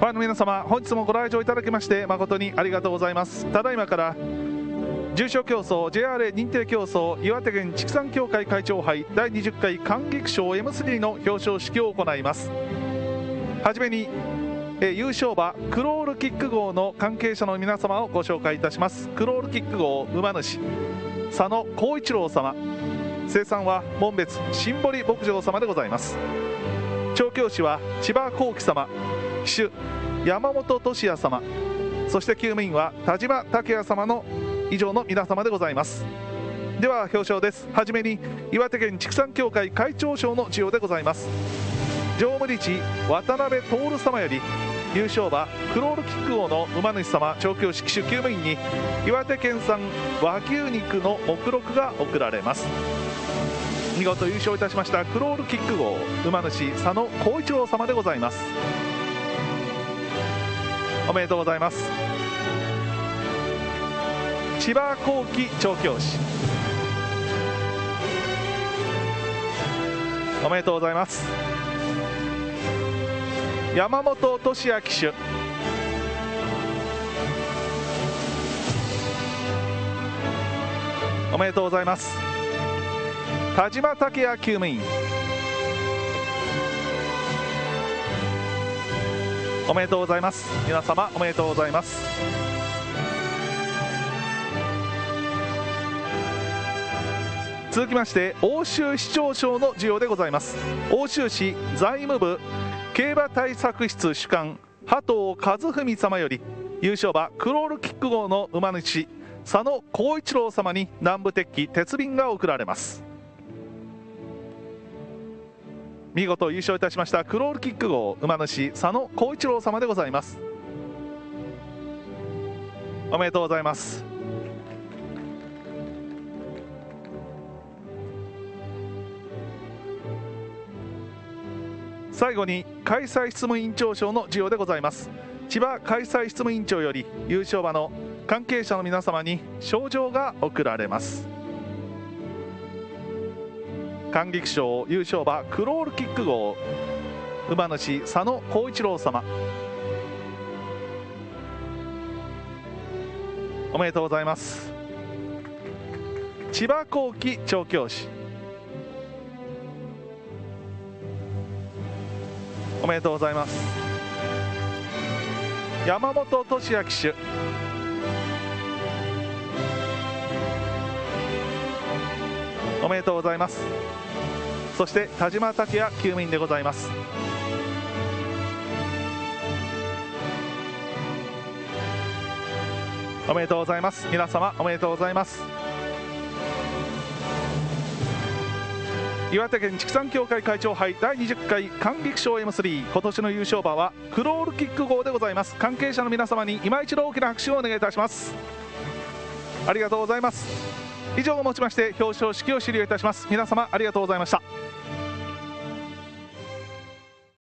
ファンの皆様、本日もご来場いただきまして誠にありがとうございます。ただいまから重賞競走 JRA 認定競走岩手県畜産協会会長杯第20回寒菊賞 M3 の表彰式を行います。はじめに優勝馬クロールキック号の関係者の皆様をご紹介いたします。クロールキック号馬主佐野光一郎様、生産は門別新堀牧場様でございます。調教師は千葉幸喜様、騎手山本俊也様、そして厩務員は田島武也様の以上の皆様でございます。では表彰です。はじめに岩手県畜産協会会長賞の授与でございます。常務理事渡辺徹様より優勝馬クロールキック号の馬主様、調教師、騎手、厩務員に岩手県産和牛肉の目録が贈られます。見事優勝いたしましたクロールキック号馬主佐野光一郎様でございます。おめでとうございます。千葉幸喜調教師、おめでとうございます。山本俊也騎手、おめでとうございます。田島武也厩務員、おめでとうございます。皆様おめでとうございます。続きまして奥州市長賞の授与でございます。奥州市財務部競馬対策室主幹波藤和文様より優勝馬クロールキック号の馬主佐野光一郎様に南部鉄器鉄瓶が贈られます。見事優勝いたしましたクロールキック号馬主佐野光一郎様でございます。おめでとうございます。最後に開催執務員長賞の授与でございます。千葉開催執務員長より優勝馬の関係者の皆様に賞状が贈られます。寒菊賞優勝馬クロールキック号馬主佐野光一郎様、おめでとうございます。千葉幸喜調教師、おめでとうございます。山本俊也騎手、おめでとうございます。そして田島武也厩務員でございます。おめでとうございます。皆様おめでとうございます。岩手県畜産協会会長杯第20回寒菊賞 M3、 今年の優勝馬はクロールキック号でございます。関係者の皆様に今一度大きな拍手をお願いいたします。ありがとうございます。以上をもちまして表彰式を終了いたします。皆様ありがとうございました。